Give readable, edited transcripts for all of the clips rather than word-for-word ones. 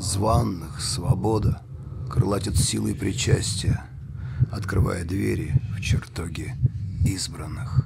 званных, свобода, крылатит силой причастия, открывая двери в чертоги избранных.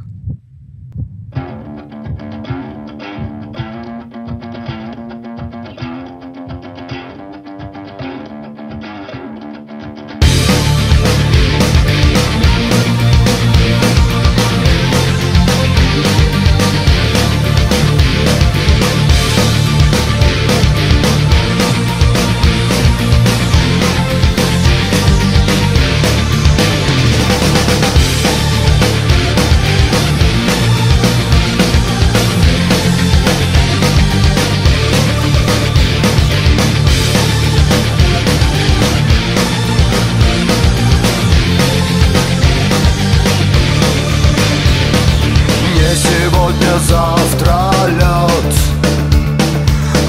Завтра лед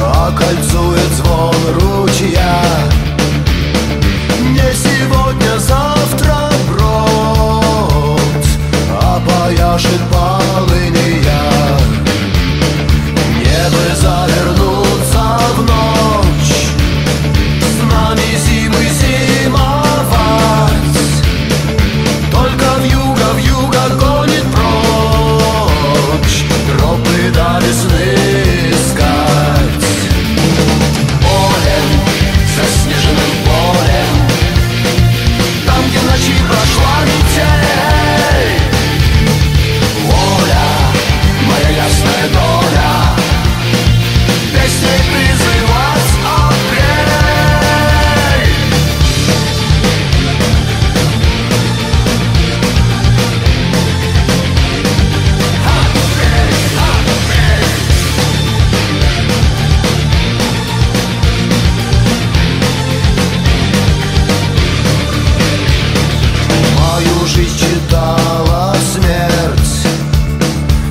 окольцует звон ручья. Не сегодня, завтра брод опояшет полынья. Небо завернуться в ночь, с нами зимы зимовать. Только вьюга гонит прочь тропы до весны искать. Полем, заснеженным полем, там, где ночи прошла метель, воля, моя ясная доля, песней призывать апрель. Мою жизнь читала смерть,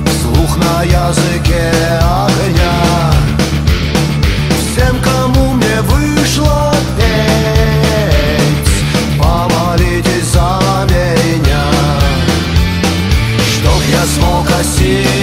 вслух на языке огня. Всем, кому мне вышло петь, помолитесь за меня, чтоб я смог осесть.